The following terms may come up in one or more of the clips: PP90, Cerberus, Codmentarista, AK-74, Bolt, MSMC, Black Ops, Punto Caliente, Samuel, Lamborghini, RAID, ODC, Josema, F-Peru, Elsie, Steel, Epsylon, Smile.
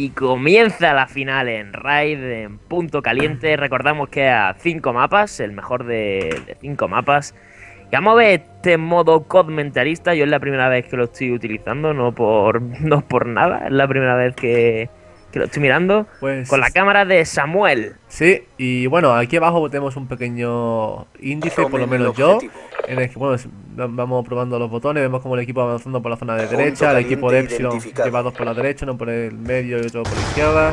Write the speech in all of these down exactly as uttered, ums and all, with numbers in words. Y comienza la final en Raid, en Punto Caliente. Recordamos que a cinco mapas, el mejor de cinco mapas. Y vamos a ver este modo Codmentarista. Yo es la primera vez que lo estoy utilizando, no por, no por nada. Es la primera vez que, que lo estoy mirando. Pues... con la cámara de Samuel. Sí, y bueno, aquí abajo tenemos un pequeño índice, por lo menos yo. En el que, bueno, vamos probando los botones, vemos como el equipo avanzando por la zona de derecha, el equipo de Epsylon lleva dos por la derecha, uno por el medio y otro por la izquierda.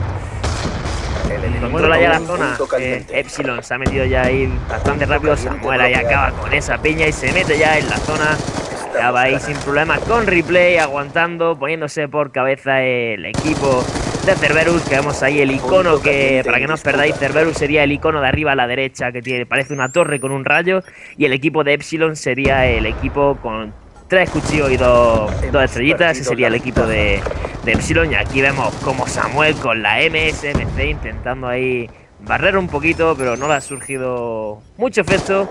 El controla ya la zona, eh, Epsylon se ha metido ya ahí bastante rápido, Samuel ahí acaba con esa piña y se mete ya en la zona. Ya va ahí sin problemas con replay, aguantando, poniéndose por cabeza el equipo de Cerberus, que vemos ahí el icono que, para que no os perdáis, Cerberus sería el icono de arriba a la derecha que tiene, parece una torre con un rayo, y el equipo de Epsylon sería el equipo con tres cuchillos y dos, dos estrellitas, ese sería el equipo de, de Epsylon. Y aquí vemos como Samuel con la M S M C intentando ahí barrer un poquito, pero no le ha surgido mucho efecto.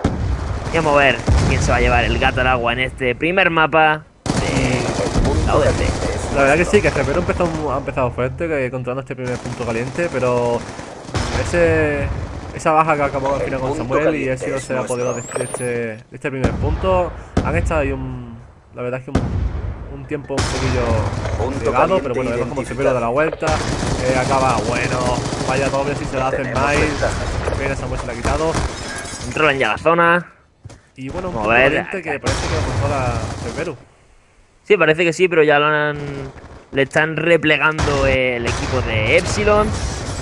Y vamos a ver quién se va a llevar el gato al agua en este primer mapa de la O D C. La verdad que sí, que F-Peru ha empezado fuerte, que controlando este primer punto caliente, pero ese, esa baja que acabó al final con Samuel y ha sido ser apoderado de este, de este primer punto. Han estado ahí un, la verdad es que un, un tiempo un poquillo complicado, pero bueno, vemos como F-Peru da la vuelta, eh, acaba, bueno, vaya doble si se la hace Smile, mira, Samuel se la ha quitado. Entran ya la zona. Y bueno, un punto caliente que parece que lo controla F-Peru. Sí, parece que sí, pero ya lo han, le están replegando el equipo de Epsylon.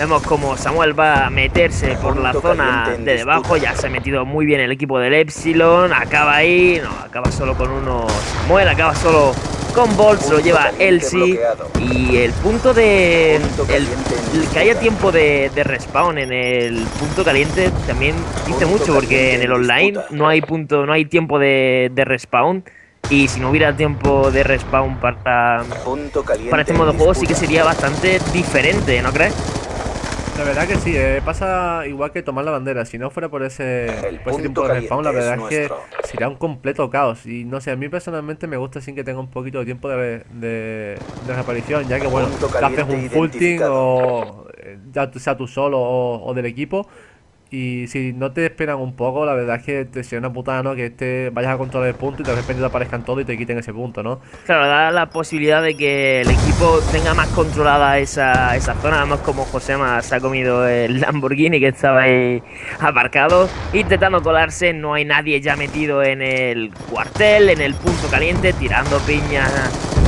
Vemos como Samuel va a meterse por la zona de debajo. Ya se ha metido muy bien el equipo del Epsylon. Acaba ahí, no, acaba solo con uno Samuel, acaba solo con Bolt, se lo lleva Elsie. Y el punto de... El, el que haya tiempo de, de respawn en el punto caliente también dice mucho, porque en el online no hay punto, no hay tiempo de, de respawn. Y si no hubiera tiempo de respawn para, para este modo de juego, sí que sería bastante diferente, ¿no crees? La verdad que sí, eh, pasa igual que tomar la bandera. Si no fuera por ese, por ese tiempo de respawn, la verdad es, es que sería un completo caos. Y no sé, a mí personalmente me gusta sin que tenga un poquito de tiempo de, de, de reaparición, ya que bueno, te haces un full team o ya sea tú solo o, o del equipo. Y si no te esperan un poco, la verdad es que te sería una putada, ¿no? Que este, vayas a controlar el punto y de repente te aparezcan todos y te quiten ese punto, ¿no? Claro, da la posibilidad de que el equipo tenga más controlada esa, esa zona. Además, como Josema se ha comido el Lamborghini que estaba ahí aparcado, intentando colarse, no hay nadie ya metido en el cuartel, en el punto caliente, tirando piñas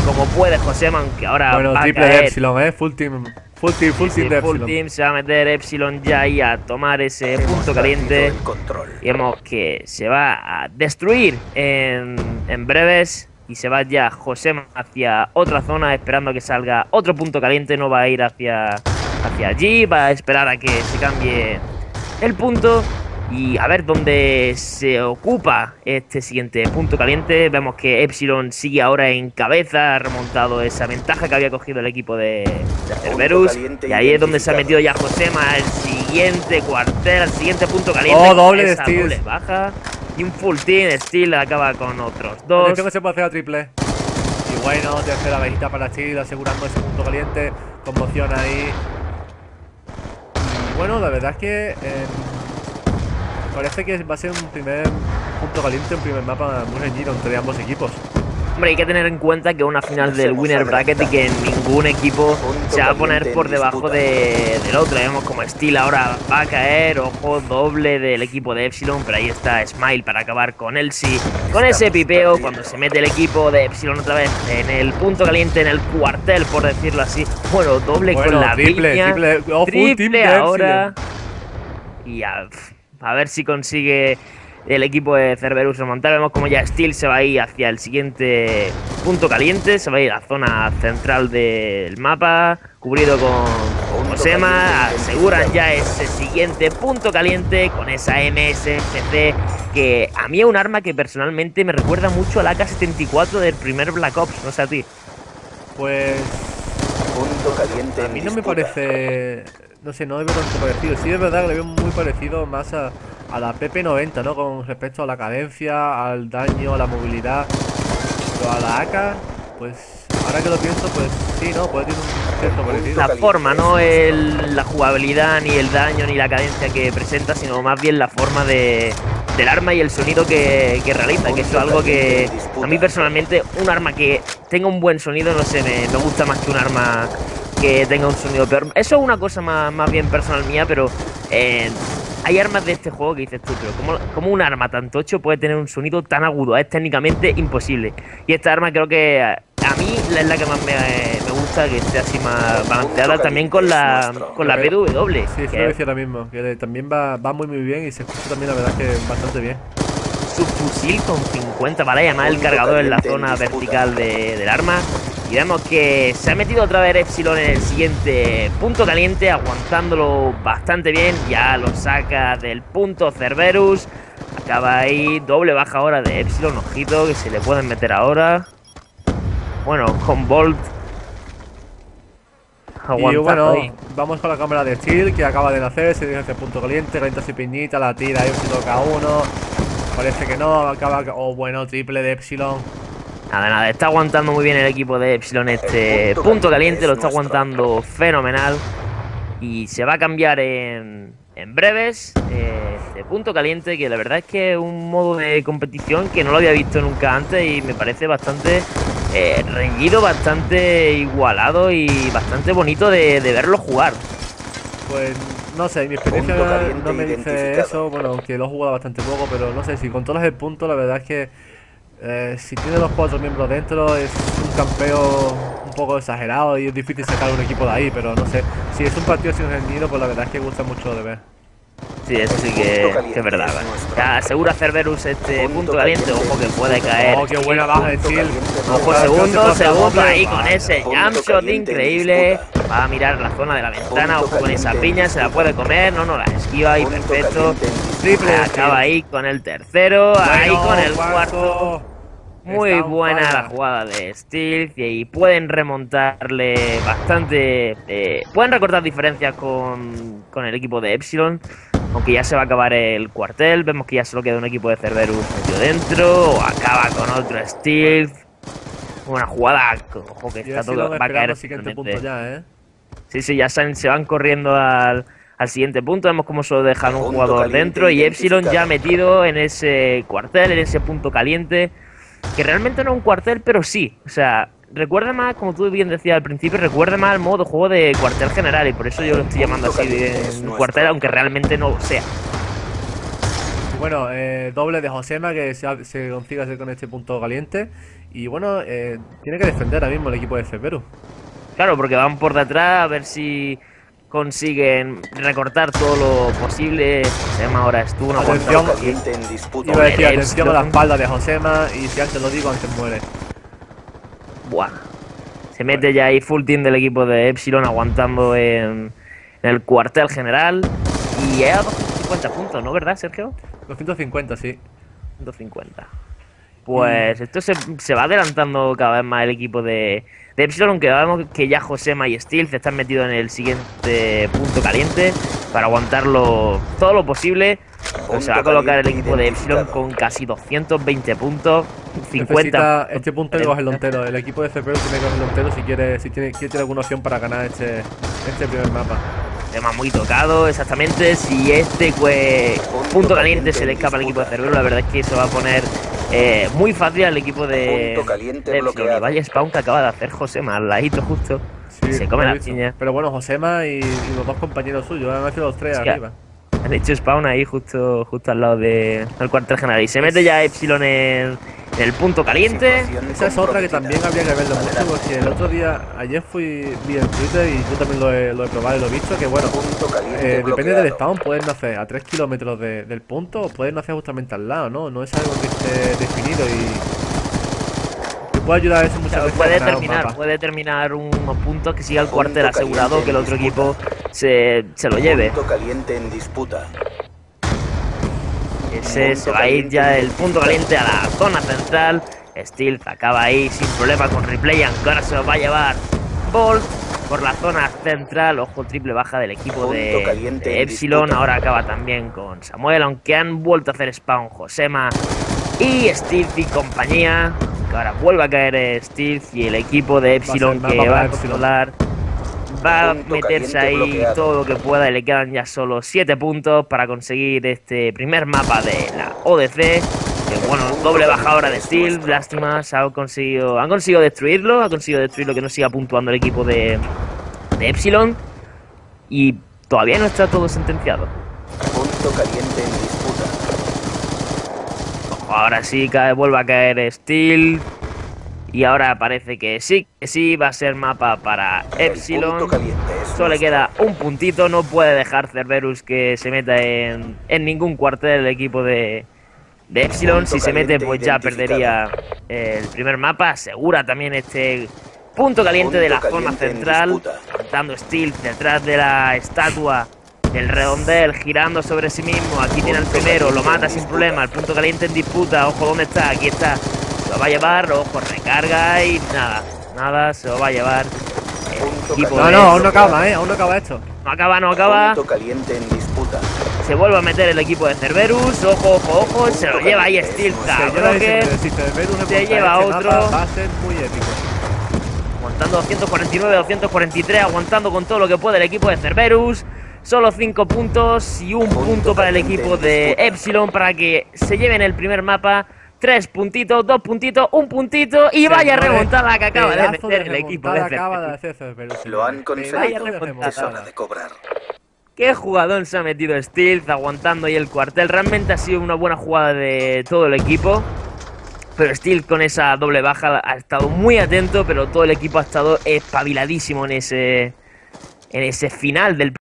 como puede Josema, aunque ahora bueno, va a triple caer. Epsylon, ¿eh? Full team. Full team, full team, de full team, se va a meter Epsylon ya ahí a tomar ese punto caliente. Y vemos que se va a destruir en, en breves. Y se va ya Josema hacia otra zona, esperando que salga otro punto caliente. No va a ir hacia, hacia allí, va a esperar a que se cambie el punto. Y a ver dónde se ocupa este siguiente punto caliente. Vemos que Epsylon sigue ahora en cabeza, ha remontado esa ventaja que había cogido el equipo de, de Cerberus. Y ahí es donde se ha metido ya Josema, el siguiente cuartel, el siguiente punto caliente. Oh, doble de Steel. Baja. Y un full team, Steel acaba con otros dos. Atención que se puede hacer a triple. Y bueno, tercera bajita para Steel, asegurando ese punto caliente. Conmoción ahí. Y bueno, la verdad es que... Eh, parece que va a ser un primer punto caliente, un primer mapa muy reñido entre ambos equipos. Hombre, hay que tener en cuenta que una final del winner bracket y que ningún equipo se va a poner por debajo de, del otro. Vemos como Steel ahora va a caer, ojo, doble del equipo de Epsylon, pero ahí está Smile para acabar con Elsie. Con ese pipeo, cuando se mete el equipo de Epsylon otra vez en el punto caliente, en el cuartel, por decirlo así. Bueno, doble bueno, con la triple, piña, triple, oh, triple ahora. Y a... a ver si consigue el equipo de Cerberus remontar. Vemos como ya Steel se va a ir hacia el siguiente punto caliente. Se va a ir a la zona central del mapa, cubrido con Josema. Aseguran ya ese siguiente punto caliente con esa M S M C, que a mí es un arma que personalmente me recuerda mucho al A K setenta y cuatro del primer Black Ops. No sé a ti. Pues... punto caliente. A mí no me parece... no sé, no es tanto parecido. Sí, es verdad que le veo muy parecido más a, a la P P noventa, ¿no? Con respecto a la cadencia, al daño, a la movilidad. Pero a la A K, pues Ahora que lo pienso, pues sí, no, puede tener un cierto parecido. La forma, no el, la jugabilidad, ni el daño, ni la cadencia que presenta, sino más bien la forma de, del arma y el sonido que, que realiza, que eso es algo que a mí personalmente, un arma que tenga un buen sonido, no sé, me, me gusta más que un arma que tenga un sonido peor. Eso es una cosa más, más bien personal mía, pero eh, hay armas de este juego que dices tú, pero ¿cómo, cómo un arma tan tocho puede tener un sonido tan agudo? Es técnicamente imposible. Y esta arma creo que a mí es la que más me, me gusta, que esté así más balanceada también con la, con la P W. Sí, eso lo decía ahora mismo, que también va, va muy muy bien y se escucha también la verdad que bastante bien. Subfusil con cincuenta, ¿vale? Además el cargador en la zona vertical de, del arma. Y vemos que se ha metido otra vez Epsylon en el siguiente punto caliente, aguantándolo bastante bien. Ya lo saca del punto Cerberus. Acaba ahí, doble baja ahora de Epsylon. Ojito, que se le pueden meter ahora. Bueno, con Bolt. Y bueno, ahí. Vamos con la cámara de Steel, que acaba de nacer. Se dirige hacia el punto caliente, calienta su piñita, la tira, ahí se toca uno. Parece que no, acaba... Oh, bueno, triple de Epsylon. Nada, nada, está aguantando muy bien el equipo de Epsylon este punto caliente, lo está aguantando fenomenal. Y se va a cambiar en, en breves eh, de punto caliente, que la verdad es que es un modo de competición que no lo había visto nunca antes y me parece bastante eh, reñido, bastante igualado y bastante bonito de, de verlo jugar. Pues no sé, mi experiencia no me dice eso, bueno, aunque lo he jugado bastante poco, pero no sé, si con todos el punto la verdad es que... Eh, si tiene los cuatro miembros dentro es un campeo un poco exagerado y es difícil sacar un equipo de ahí, pero no sé, si es un partido sin rendido, pues la verdad es que gusta mucho de ver. Sí, eso sí que, que es verdad. ¿Vale? Asegura Cerberus este punto caliente, ojo que puede caer. Oh, qué buena baja de Steel. Ojo, segundo, segundo ahí con ese jumpshot increíble. Va a mirar la zona de la ventana, ojo con esa piña, se la puede comer. No, no, la esquiva ahí, perfecto. Triple. Acaba ahí con el tercero, ahí con el cuarto. Muy buena la jugada de Steel y pueden remontarle bastante, eh, pueden recortar diferencias con, con el equipo de Epsylon, aunque ya se va a acabar el cuartel. Vemos que ya solo queda un equipo de Cerberus metido dentro, acaba con otro Steel. Una jugada, ojo que está todo, va a caer el siguiente punto ya, ¿eh? Sí, sí, ya se, se van corriendo al... Al siguiente punto vemos cómo solo dejan un jugador dentro y Epsylon ya metido en ese cuartel, en ese punto caliente, que realmente no es un cuartel, pero sí, o sea, recuerda más, como tú bien decías al principio, recuerda más al modo juego de cuartel general y por eso yo lo estoy llamando así de un cuartel, aunque realmente no lo sea. Bueno, eh, doble de Josema que se, se consigue hacer con este punto caliente y bueno, eh, tiene que defender ahora mismo el equipo de F-Peru. Claro, porque van por detrás a ver si... consiguen recortar todo lo posible. Josema ahora es tú, no atención, en disputa. Iba a decir, atención a la espalda de Josema y si antes lo digo, antes muere. Buah. Se mete ya ahí full team del equipo de Epsylon aguantando en, en el cuartel general. Y es a doscientos cincuenta puntos, ¿no? ¿Verdad, Sergio? doscientos cincuenta, sí. doscientos cincuenta. Pues esto se, se va adelantando cada vez más el equipo de, de Epsylon, aunque vemos que ya Josema y Steel se están metidos en el siguiente punto caliente para aguantarlo todo lo posible. Pues se va a colocar el equipo de Epsylon con casi doscientos veinte puntos, cincuenta. Este punto es el entero, el equipo de F P tiene que cogerlo entero si quiere, si tiene, quiere tener alguna opción para ganar este, este primer mapa. Tema muy tocado, exactamente. Si este pues, punto caliente se le escapa al equipo de Cerberus, la verdad es que eso va a poner eh, muy fácil al equipo de Epsylon. Y vaya spawn que acaba de hacer Josema al ladito justo. Sí, se come la piña. Pero bueno, Josema y, y los dos compañeros suyos, han hecho los tres sí, arriba. Han hecho spawn ahí justo justo al lado de, del cuartel general. Y se mete ya Epsylon en, en el punto caliente. Esa es otra que también habría que verlo mucho, porque el otro día, ayer fui, vi en Twitter y yo también lo he, lo he probado y lo he visto, que bueno, eh, depende del spawn, pueden nacer a tres kilómetros de, del punto o pueden nacer justamente al lado, ¿no? No es algo que esté definido y... y puede ayudar a eso muchas veces. Puede terminar, puede terminar unos puntos que siga el cuartel asegurado, que el otro equipo... Se, se lo lleve. Punto caliente en disputa. Ese se va a ir ya el punto caliente a la zona central. Steel acaba ahí sin problema con replay, aunque ahora se lo va a llevar Bolt por la zona central. Ojo, triple baja del equipo de, de Epsylon. Ahora acaba también con Samuel, aunque han vuelto a hacer spawn Josema y Steve y compañía. Ahora vuelve a caer Steel y el equipo de Epsylon va a ser, que va, va a controlar, va a meterse ahí bloqueado. Todo lo que pueda. Y le quedan ya solo siete puntos para conseguir este primer mapa de la O D C. Que bueno, doble baja ahora de Steel, lástima, se ha conseguido, han conseguido destruirlo, ha conseguido destruirlo, que no siga puntuando el equipo de, de Epsylon. Y todavía no está todo sentenciado. Punto caliente en disputa. Ahora sí, cae, vuelve a caer Steel. Y ahora parece que sí, que sí, va a ser mapa para Epsylon. Solo le queda un puntito, no puede dejar Cerberus que se meta en, en ningún cuartel el equipo de, de Epsylon. Si se mete, pues ya perdería el primer mapa. Asegura también este punto caliente de la zona central. Dando Steel detrás de la estatua. El redondel girando sobre sí mismo. Aquí tiene el primero, lo mata sin problema. El punto caliente en disputa. Ojo, ¿dónde está? Aquí está. Se lo va a llevar. Ojo, recarga y nada. Nada, se lo va a llevar. No, no, aún no acaba, eh. Aún no acaba esto. No acaba, no acaba. Punto caliente en disputa. Se vuelve a meter el equipo de Cerberus. Ojo, ojo, ojo. Se lo lleva ahí Steel. Se lleva otro. Va a ser muy épico. Aguantando doscientos cuarenta y nueve, doscientos cuarenta y tres. Aguantando con todo lo que puede el equipo de Cerberus. Solo cinco puntos y un punto para el equipo de Epsylon para que se lleven el primer mapa. Tres puntitos, dos puntitos, un puntito y vaya remontada que acaba de hacer el equipo de Cerberus. Lo han conseguido, es hora de cobrar. Qué jugadón se ha metido Steel aguantando ahí el cuartel. Realmente ha sido una buena jugada de todo el equipo. Pero Steel con esa doble baja ha estado muy atento, pero todo el equipo ha estado espabiladísimo en ese, en ese final del